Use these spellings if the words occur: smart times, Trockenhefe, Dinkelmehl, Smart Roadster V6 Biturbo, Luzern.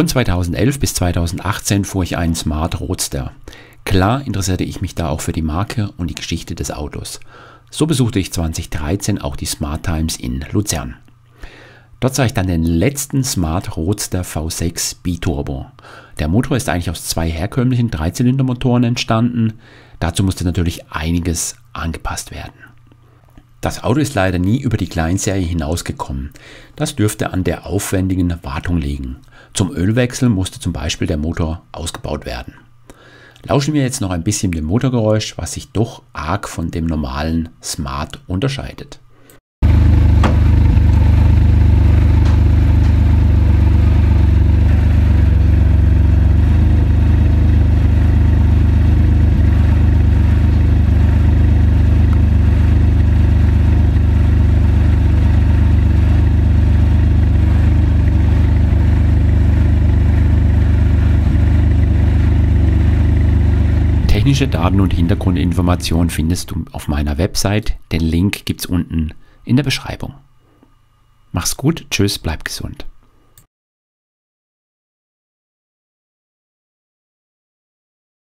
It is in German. Von 2011 bis 2018 fuhr ich einen Smart Roadster. Klar interessierte ich mich da auch für die Marke und die Geschichte des Autos. So besuchte ich 2013 auch die Smart Times in Luzern. Dort sah ich dann den letzten Smart Roadster V6 Biturbo. Der Motor ist eigentlich aus zwei herkömmlichen Dreizylindermotoren entstanden. Dazu musste natürlich einiges angepasst werden. Das Auto ist leider nie über die Kleinserie hinausgekommen. Das dürfte an der aufwendigen Wartung liegen. Zum Ölwechsel musste zum Beispiel der Motor ausgebaut werden. Lauschen wir jetzt noch ein bisschen dem Motorgeräusch, was sich doch arg von dem normalen Smart unterscheidet. Technische Daten und Hintergrundinformationen findest du auf meiner Website. Den Link gibt's unten in der Beschreibung. Mach's gut, tschüss, bleib gesund.